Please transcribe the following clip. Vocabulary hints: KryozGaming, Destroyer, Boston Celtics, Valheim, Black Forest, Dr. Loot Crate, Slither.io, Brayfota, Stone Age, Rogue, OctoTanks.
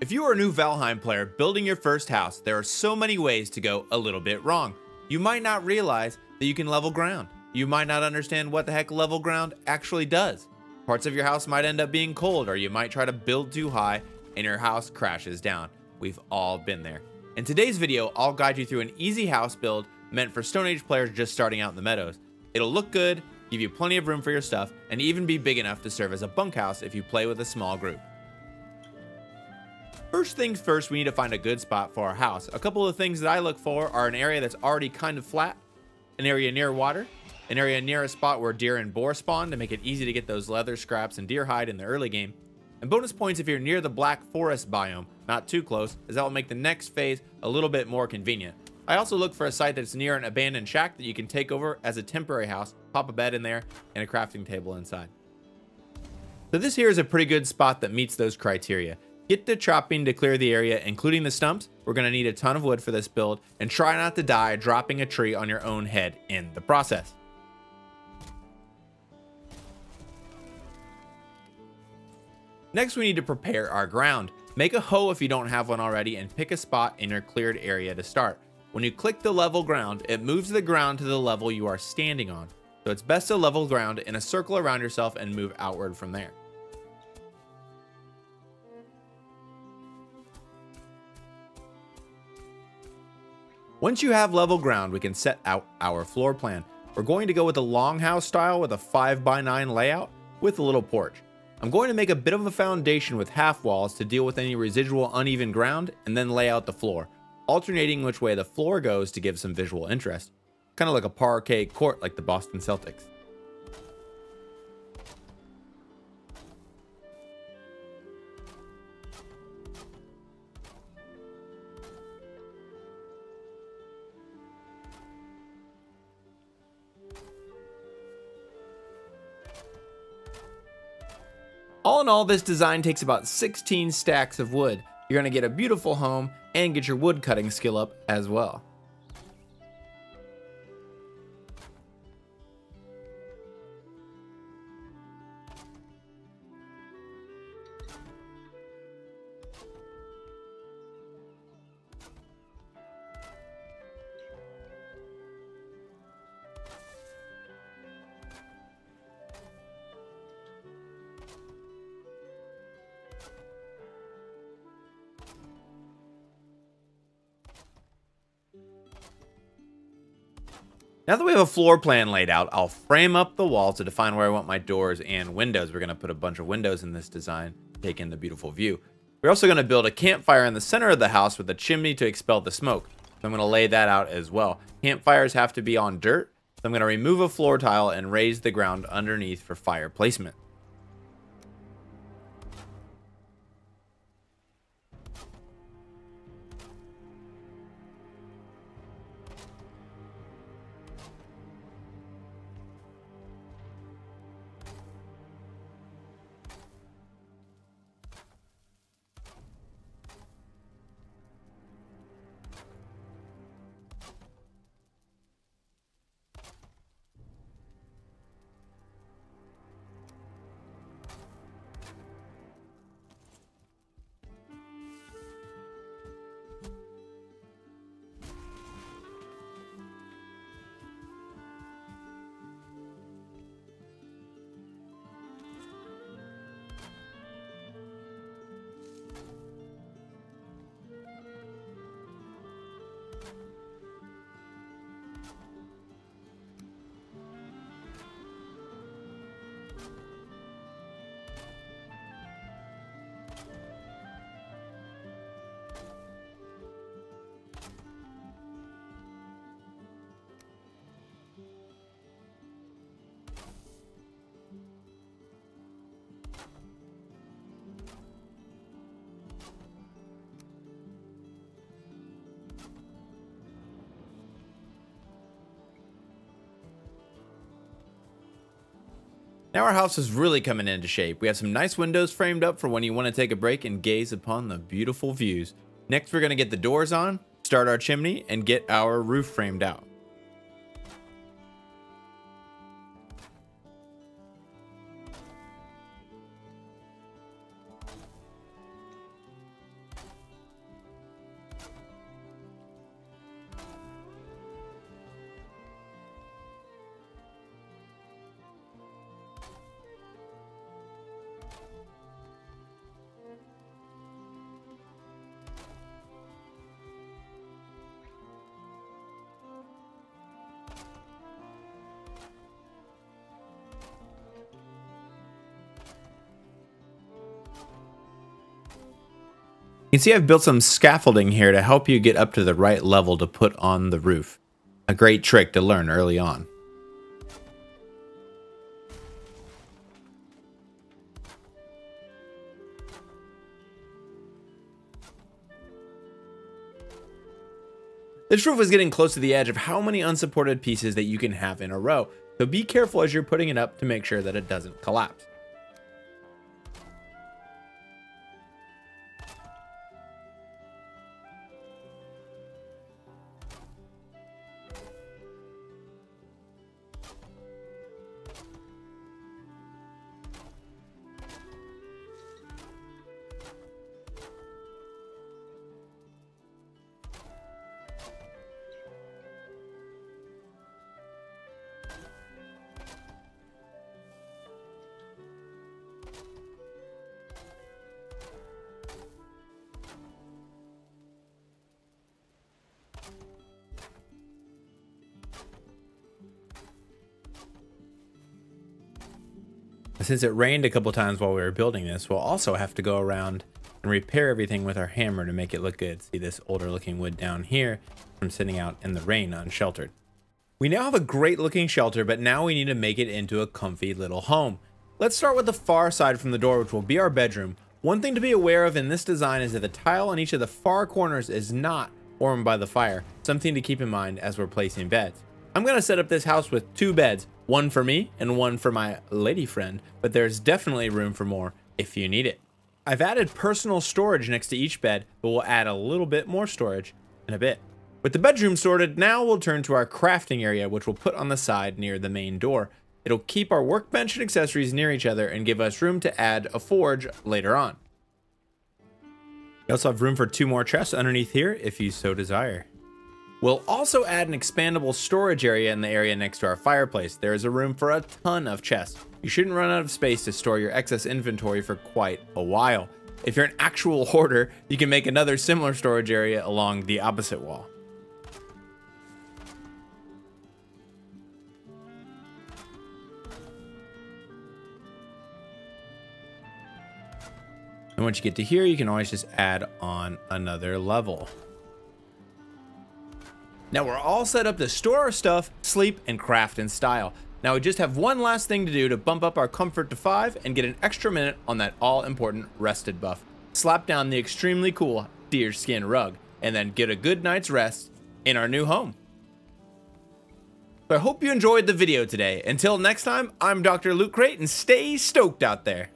If you are a new Valheim player building your first house, there are so many ways to go a little bit wrong. You might not realize that you can level ground. You might not understand what the heck level ground actually does. Parts of your house might end up being cold, or you might try to build too high and your house crashes down. We've all been there. In today's video, I'll guide you through an easy house build meant for Stone Age players just starting out in the meadows. It'll look good, give you plenty of room for your stuff, and even be big enough to serve as a bunkhouse if you play with a small group. First things first, we need to find a good spot for our house. A couple of things that I look for are an area that's already kind of flat, an area near water, an area near a spot where deer and boar spawn to make it easy to get those leather scraps and deer hide in the early game, and bonus points if you're near the Black Forest biome, not too close, as that will make the next phase a little bit more convenient. I also look for a site that's near an abandoned shack that you can take over as a temporary house, pop a bed in there, and a crafting table inside. So this here is a pretty good spot that meets those criteria. Get to chopping to clear the area, including the stumps. We're going to need a ton of wood for this build, and try not to die dropping a tree on your own head in the process. Next, we need to prepare our ground. Make a hoe if you don't have one already, and pick a spot in your cleared area to start. When you click the level ground, it moves the ground to the level you are standing on. So it's best to level ground in a circle around yourself and move outward from there. Once you have level ground, we can set out our floor plan. We're going to go with a longhouse style with a 5x9 layout with a little porch. I'm going to make a bit of a foundation with half walls to deal with any residual uneven ground, and then lay out the floor, alternating which way the floor goes to give some visual interest. Kind of like a parquet court like the Boston Celtics. All in all, this design takes about 16 stacks of wood. You're going to get a beautiful home and get your wood cutting skill up as well. Now that we have a floor plan laid out, I'll frame up the wall to define where I want my doors and windows. We're going to put a bunch of windows in this design, take in the beautiful view. We're also going to build a campfire in the center of the house with a chimney to expel the smoke. So I'm going to lay that out as well. Campfires have to be on dirt, so I'm going to remove a floor tile and raise the ground underneath for fire placement. Now our house is really coming into shape. We have some nice windows framed up for when you want to take a break and gaze upon the beautiful views. Next, we're going to get the doors on, start our chimney, and get our roof framed out. You can see I've built some scaffolding here to help you get up to the right level to put on the roof. A great trick to learn early on. This roof is getting close to the edge of how many unsupported pieces that you can have in a row, so be careful as you're putting it up to make sure that it doesn't collapse. Since it rained a couple times while we were building this, we'll also have to go around and repair everything with our hammer to make it look good. See this older looking wood down here from sitting out in the rain unsheltered. We now have a great looking shelter, but now we need to make it into a comfy little home. Let's start with the far side from the door, which will be our bedroom. One thing to be aware of in this design is that the tile on each of the far corners is not warmed by the fire, something to keep in mind as we're placing beds. I'm going to set up this house with 2 beds, one for me and one for my lady friend, but there's definitely room for more if you need it. I've added personal storage next to each bed, but we'll add a little bit more storage in a bit. With the bedroom sorted, now we'll turn to our crafting area, which we'll put on the side near the main door. It'll keep our workbench and accessories near each other and give us room to add a forge later on. We also have room for 2 more chests underneath here if you so desire. We'll also add an expandable storage area in the area next to our fireplace. There is a room for a ton of chests. You shouldn't run out of space to store your excess inventory for quite a while. If you're an actual hoarder, you can make another similar storage area along the opposite wall. And once you get to here, you can always just add on another level. Now we're all set up to store our stuff, sleep, and craft in style. Now we just have one last thing to do to bump up our comfort to 5 and get an extra minute on that all-important rested buff. Slap down the extremely cool deerskin rug and then get a good night's rest in our new home. So I hope you enjoyed the video today. Until next time, I'm Dr. Loot Crate, and stay stoked out there.